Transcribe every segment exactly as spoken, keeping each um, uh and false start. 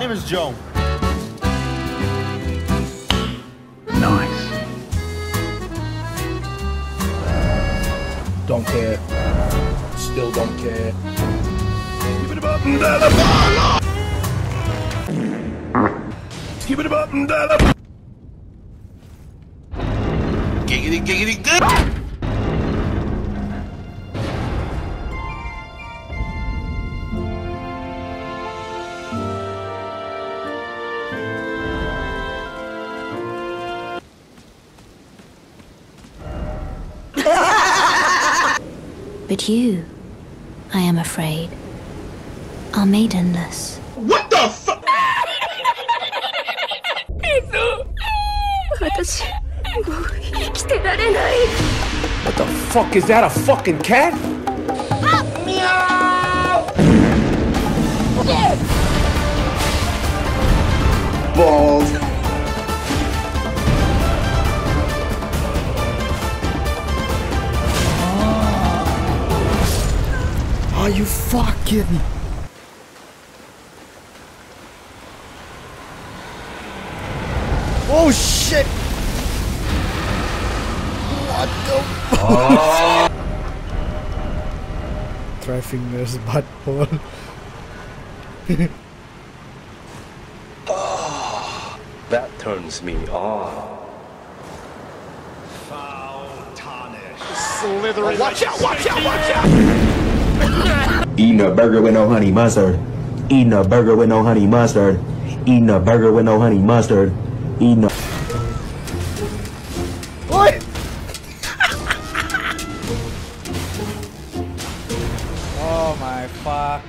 My name is Joe. Nice. Don't care. Still don't care. Give it a button down the bottom. Give it a button down the giggity giggity good. But you, I am afraid, are maidenless. What the fuck? What the fuck is that? A fucking cat? Meow! Balls. Are you fucking me? Oh shit! What the fuck? Three fingers, butt hole. Oh, that turns me off. Foul tarnish. Slithering. Watch out, watch out, watch out! Eating a burger with no honey mustard. Eating a burger with no honey mustard. Eating a burger with no honey mustard. Eating a. What? Oh my fuck.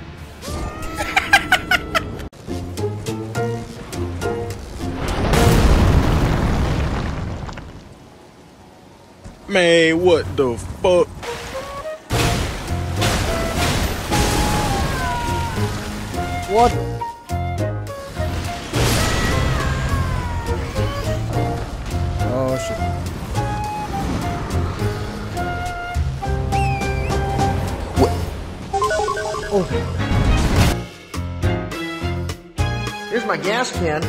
Man, what the fuck? What? Oh shit. What? Oh. Here's my gas can.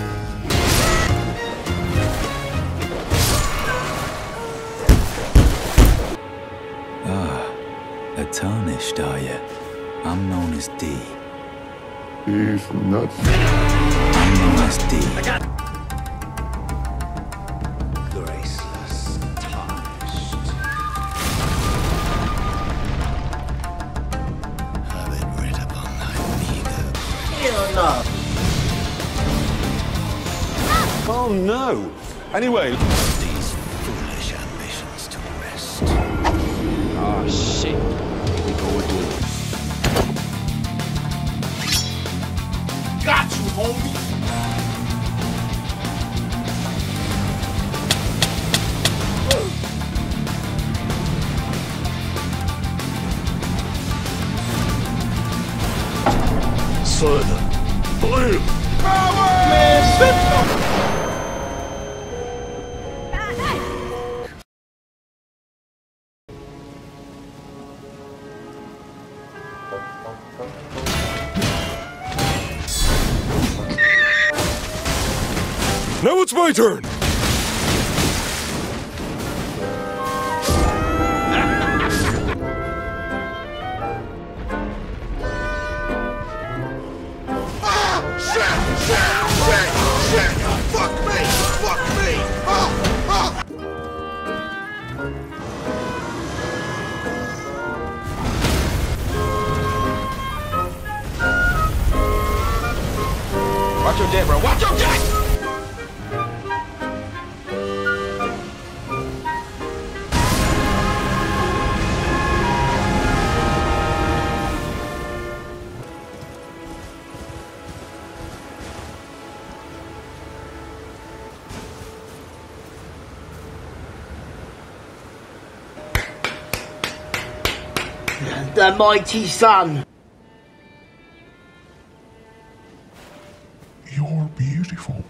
Ah, a tarnished are you? I'm known as D. He's nuts. I'm known as D. I got graceless tarnished. Have it read upon thy finger. You're not. Oh no. Anyway, these foolish ambitions to rest. Oh shit. Here we go again. Got you, homie! Son, blue! Power! Man, shut up! Ah, hey. Now it's my turn! Ah! Shit! Shit! Shit! Shit! Fuck me! Fuck me! Ah! Ah! Watch your dick, bro! Watch your dick! The mighty sun. You're beautiful.